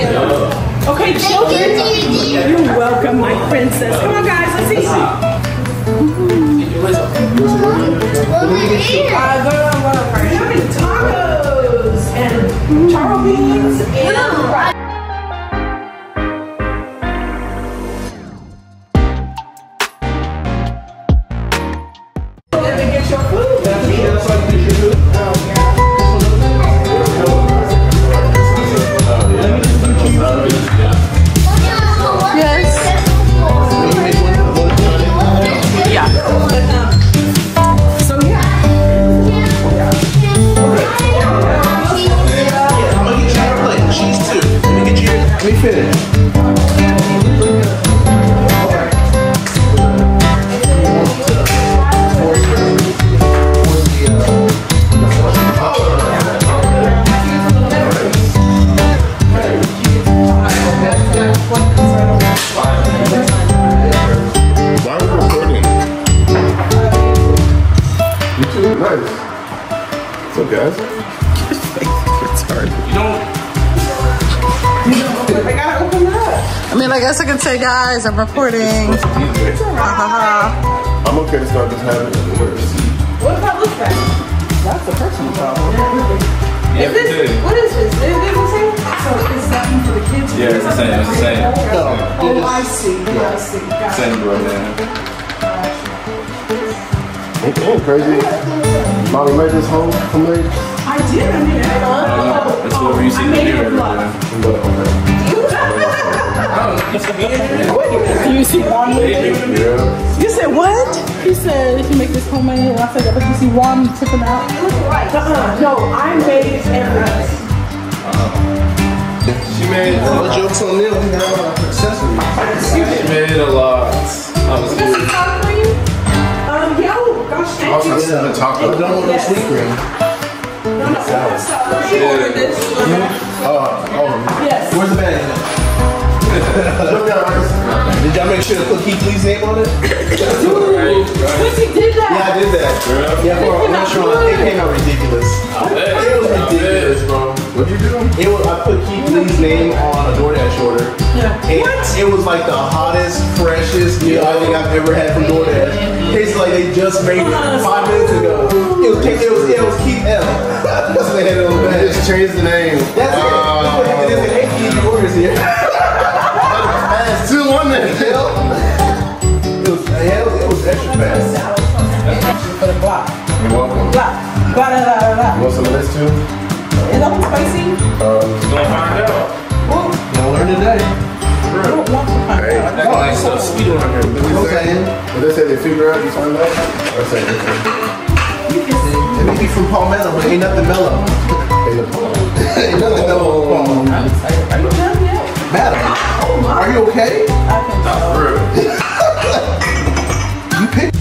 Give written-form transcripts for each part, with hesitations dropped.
Okay, children. You're welcome, my princess. Come on, guys, let's eat. We're having tacos and charro beans and rice. Guys, I'm recording. It's all right. I'm okay to start just having it worse. What if I look back? That's a personal problem. Yeah, is this, what is this? Is this the same? So it's something for the kids? Yeah, it's the same. It's the same. Oh, I see. Yeah. I see. Got same right now. Okay, crazy. Mommy made this home for me? I did. I made it. That's what you see in the mirror right now. You see one lady? Yeah. You said what? He said if you make this homemade, and I said that, but you see one tipping out. No, I made everything. She made all jokes on them. She made a lot. Was this a taco for you? Yeah. Oh, gosh, thank you. This is a taco. I don't want no sweet cream. No, no, she ordered this. Yes. Where's the bag? Did y'all make sure to put Keith Lee's name on it? Dude, Quincy did that! Yeah, I did that. Yeah, bro, I'm not sure. It came out ridiculous. It was ridiculous, bro. What'd you do? I put Keith Lee's name on a DoorDash order. Yeah. What? It was like the hottest, freshest meal I think I've ever had from DoorDash. Tastes like they just made it 5 minutes ago. It was Keith L. That's what they had on the back. Just changed the name. That's it. It is an 8 orders here. Still on that hill. It was extra fast. For the block. You're welcome. Block. Blah, blah, blah, blah. You want some of this too? Is that spicy? Don't find out. Well, don't learn today. Hey, I got like some sweet on here. Did they say they figure out you find out? Or say it be from Palmetto, but ain't nothing mellow. Ain't nothing mellow on Palmetto. Are you done yet? Madam. Are you okay? Not for real. You picked.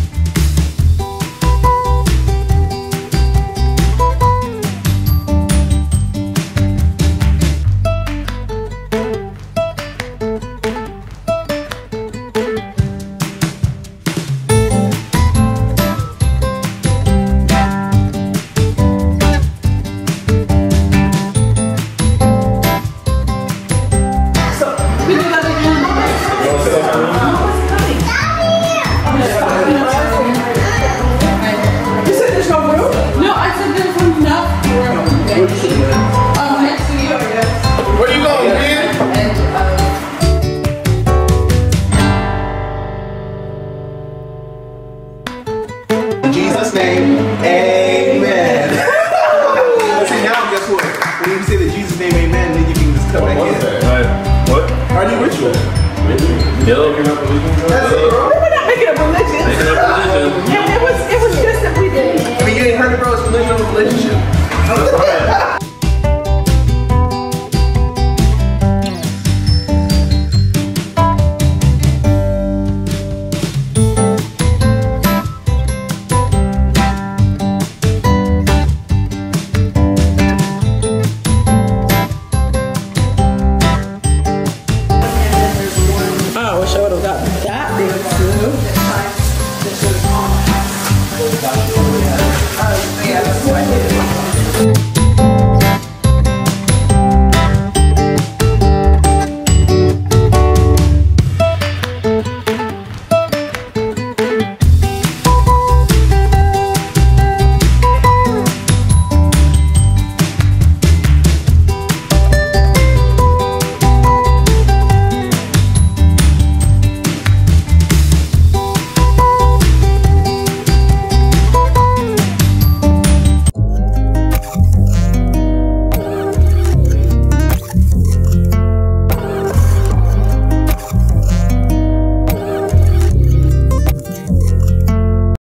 What? Are you ritual? Really? That's it, bro.